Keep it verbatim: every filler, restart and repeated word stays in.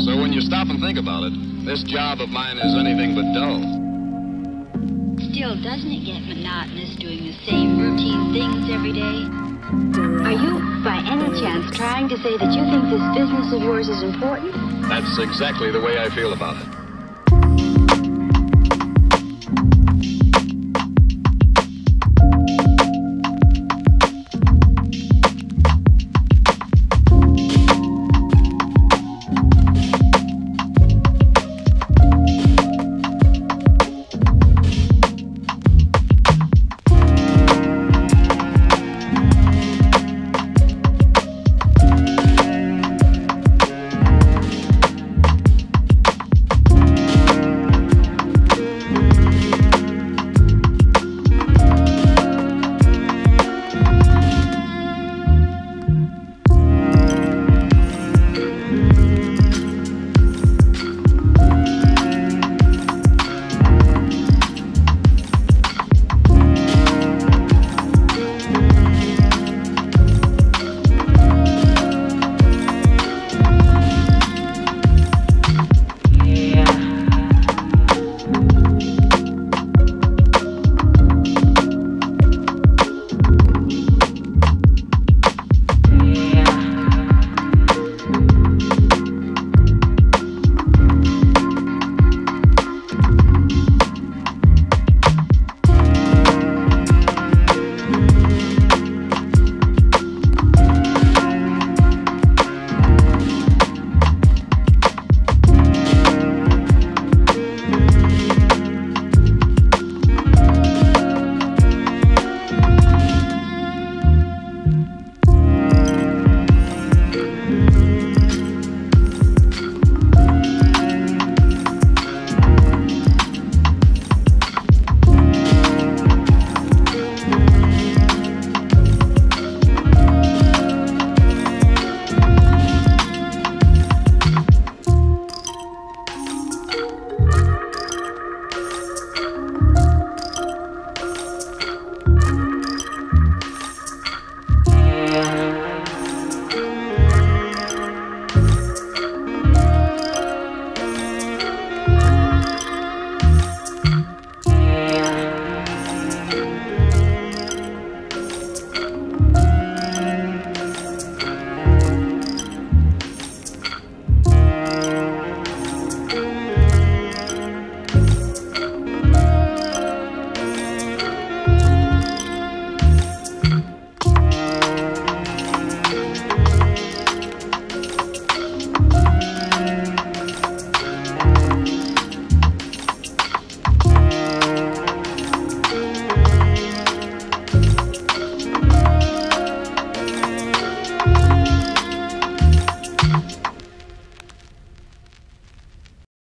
So when you stop and think about it, this job of mine is anything but dull. Still, doesn't it get monotonous doing the same routine things every day? Are you, by any chance, trying to say that you think this business of yours is important? That's exactly the way I feel about it.